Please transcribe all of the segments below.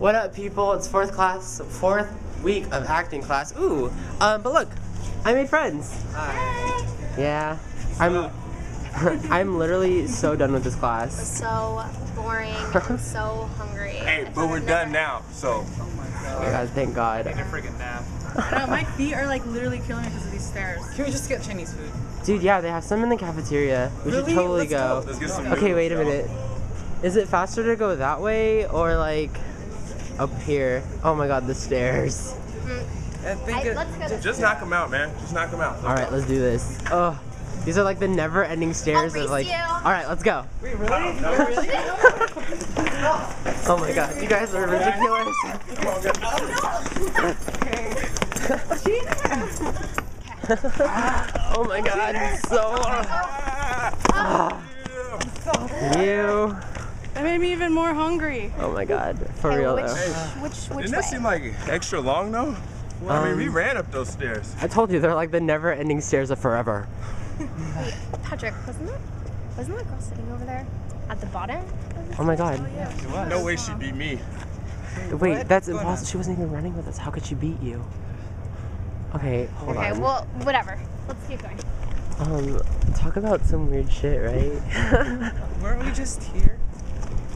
What up, people? It's fourth week of acting class. Ooh, but look, I made friends. Hi. Yeah, I'm literally so done with this class. It's so boring. I'm so hungry. Hey, but we're done now, so. Oh my god. Oh, God, thank God. Take a freaking nap. No, my feet are like literally killing me because of these stairs. Can we just get Chinese food? Dude, yeah, they have some in the cafeteria. We should totally go. Let's get some food. Okay, wait a minute. Is it faster to go that way or like up here? Oh my God, the stairs. I think just knock them out, man. Just knock them out. All right, let's do this. Oh, these are like the never-ending stairs. Of like, all right, let's go. Wait, really? Oh my God, you guys are ridiculous. Oh my God, it's so long. You. That made me even more hungry. Oh my God, for real though. Which Didn't that seem like extra long though? Well, I mean, we ran up those stairs. I told you, they're like the never-ending stairs of forever. Wait, Patrick, wasn't that girl sitting over there at the bottom? Oh my God. Oh, yeah. It was. No way she beat me. Wait, that's impossible. She wasn't even running with us. How could she beat you? Okay, hold on. Okay, well, whatever. Let's keep going. Talk about some weird shit, right? Weren't we just here?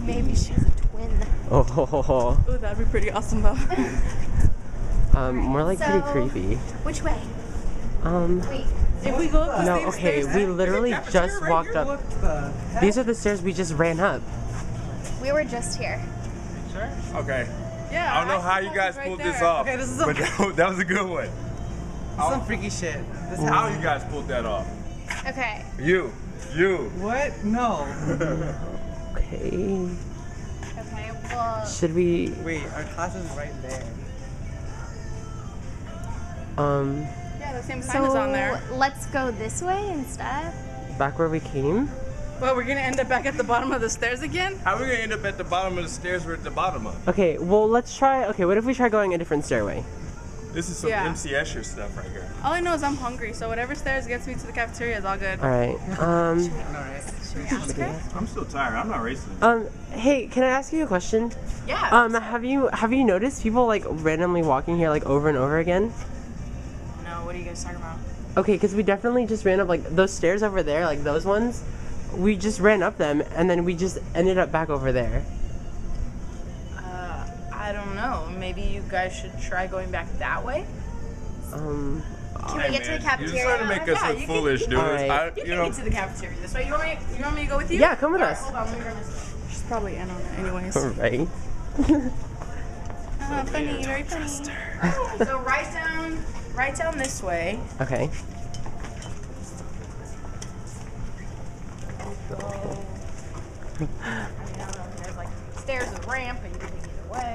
Maybe she's a twin. Oh, that'd be pretty awesome though. More like so, pretty creepy. Which way? Wait. If we go up no, okay, stairs, we literally just right walked up. These are the stairs we just ran up. We were just here. Sure? Okay. Yeah. I don't know how you guys pulled this off. Okay, this is okay. But that was a good one. Some freaky shit. This is how you guys pulled that off. Okay. You. What? No. Okay, well. Should we? Wait, our class is right there. Yeah, the same sign is on there. Let's go this way instead. Back where we came? Well, we're gonna end up back at the bottom of the stairs again? How are we gonna end up at the bottom of the stairs we're at the bottom of? Okay, well, let's try. Okay, what if we try going a different stairway? This is some MC Escher stuff right here. All I know is I'm hungry, so whatever stairs gets me to the cafeteria is all good. All right. I'm still tired. I'm not racing. Hey, can I ask you a question? Yeah. Have you noticed people like randomly walking here like over and over again? No. What are you guys talking about? Okay, because we definitely just ran up like those stairs over there, like those ones. We just ran up them, and then we just ended up back over there. I don't know. Maybe you guys should try going back that way. Can we get to the cafeteria? You're trying to make us look foolish, dude. You can get to the cafeteria this way. You want me to go with you? Yeah, come with us. Hold on, let me grab this. She's probably in on it anyways. All right. Funny, very funny. So right down this way. Okay. So, I don't know. There's like stairs and ramp and you can take either way.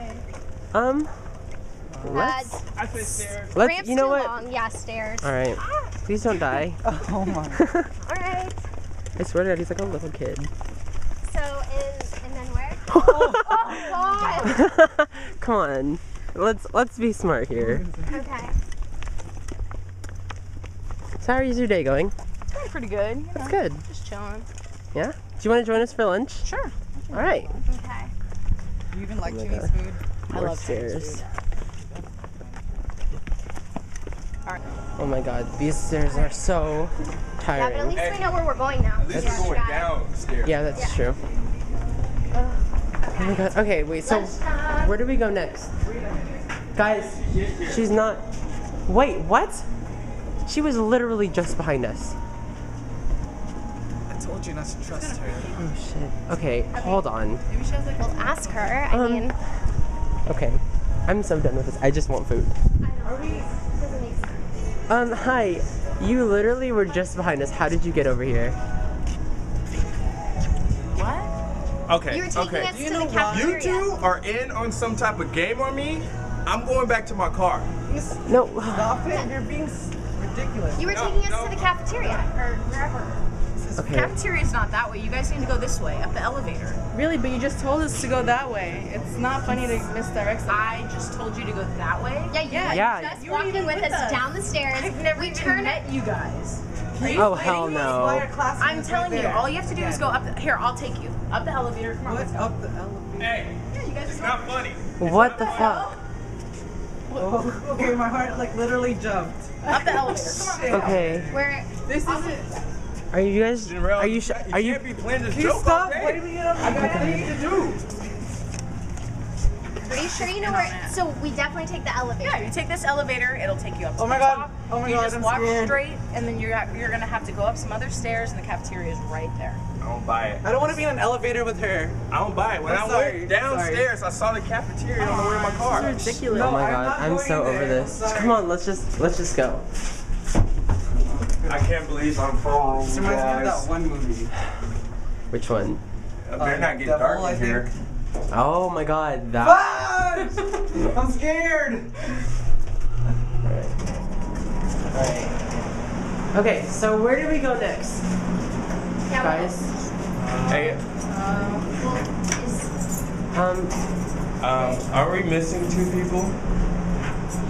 Let's you know what? Long. Yeah, stairs. All right. Please don't die. Oh my. All right. I swear to God, he's like a little kid. So and then where? Oh God. Come on. Let's be smart here. Okay. So how is your day going? It's going pretty good. You know, that's good. Just chilling. Yeah. Do you want to join us for lunch? Sure. All right. Okay. You even like Chinese food? I love stairs. Oh my God, these stairs are so tiring. Yeah, but at least we know where we're going now. At least we're going downstairs. Yeah, that's true. Oh my God. Okay, wait. So, where do we go next, guys? She's not. Wait, what? She was literally just behind us. I told you not to trust her. Oh shit. Okay, hold on. Maybe she has like. Well, ask her. I mean. Okay, I'm so done with this. I just want food. Hi. You literally were just behind us. How did you get over here? What? Okay. You were taking us to the cafeteria. You two are in on some type of game on me. I'm going back to my car. No. Stop it. You're being ridiculous. You were taking us to the cafeteria or wherever. Okay. The cafeteria is not that way. You guys need to go this way, up the elevator. Really? But you just told us to go that way. It's not funny to misdirect us. I just told you to go that way? Yeah. You just walking with us down the stairs. I've never even met you guys. Oh, hell no. I'm telling you, all you have to do is go up. Here, I'll take you. Up the elevator. Come on, let's go. Up the elevator. Hey, it's not funny. What the fuck? Oh. Okay, my heart like literally jumped. Up the elevator. Okay. Where? This is it. Are you guys? Junryl, you can't be playing this joke. Stop. What do we get up? I got things to do. Are you sure you know where? So we definitely take the elevator. Yeah, you take this elevator. It'll take you up to the top. Oh my god. You just walk straight, and then you're gonna have to go up some other stairs, and the cafeteria is right there. I don't buy it. I don't want to be in an elevator with her. I don't buy it. When I went downstairs, I saw the cafeteria on the way to my car. This is ridiculous. Oh my god, I'm so over this. Come on, let's just go. I can't believe I'm falling. This reminds me of that one movie. Which one? They're not getting dark in here. Oh my god, that. I'm scared. Alright. Alright. Okay, so where do we go next? Guys. Hey. Are we missing two people?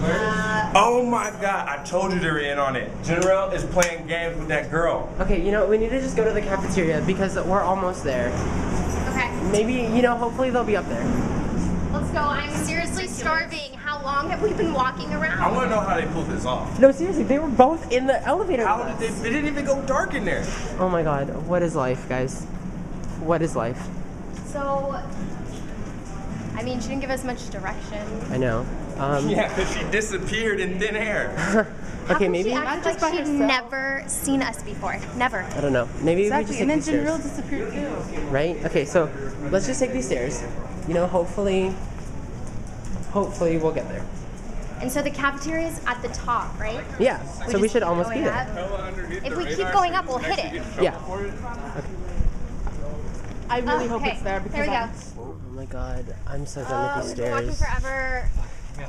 Where? Oh my god, I told you they were in on it. Junryl is playing games with that girl. Okay, you know, we need to just go to the cafeteria because we're almost there. Okay. Maybe, you know, hopefully they'll be up there. Let's go. I'm seriously starving. How long have we been walking around? I want to know how they pulled this off. No, seriously, they were both in the elevator. How did they didn't even go dark in there. Oh my god, what is life, guys? What is life? So, I mean, she didn't give us much direction. I know. Yeah, because she disappeared in thin air. Okay, maybe she'd never seen us before. Never. I don't know. Maybe exactly. We just take these stairs. And then Junryl disappeared too. Right? Okay, so let's just take these stairs. You know, hopefully we'll get there. And so the cafeteria is at the top, right? Yeah, so we should almost be there. If we keep going up, we'll hit it. Yeah. Okay. I really hope it's there because oh my god, I'm so done with these stairs. We've been walking forever.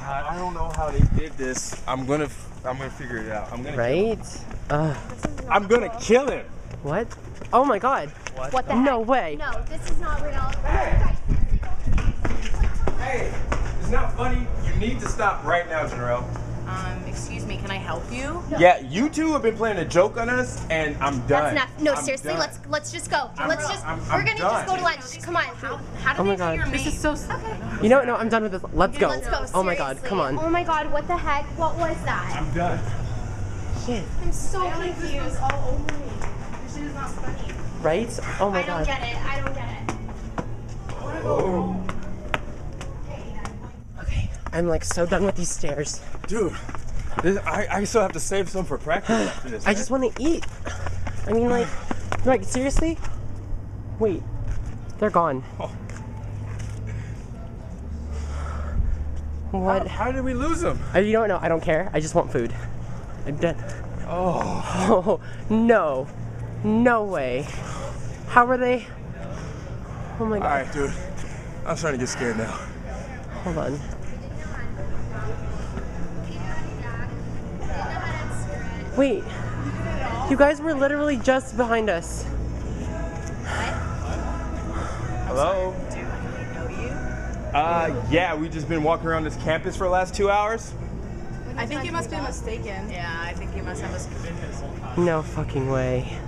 I don't know how they did this. I'm gonna figure it out. I'm gonna kill him. What? Oh my god. What the heck? No way. No, this is not real. Hey. It's not funny. You need to stop right now, Junryl. Excuse me, can I help you? No. Yeah, you two have been playing a joke on us, and I'm done. That's enough. No, seriously, let's just go. We're gonna just go to lunch. Come on. How do they hear me? This is so okay. You know what? No, I'm done with this. Let's go. Let's go. Seriously. Oh my god, come on. Oh my god, what the heck? What was that? I'm done. Shit. I'm so confused. This was all over me. This shit is not funny. Right? Oh my god. I don't get it. Oh. I'm like so done with these stairs. Dude, I still have to save some for practice after this. I just want to eat. I mean like seriously? Wait, they're gone. Oh. What? How did we lose them? You don't know, I don't care. I just want food. I'm done. Oh. Oh, no. No way. How were they? Oh my god. All right, dude. I'm starting to get scared now. Hold on. Wait, you guys were literally just behind us. Hello? Dude, I know you. Yeah, we've just been walking around this campus for the last 2 hours. I think you must be mistaken. Yeah, I think you must have us convinced. No fucking way.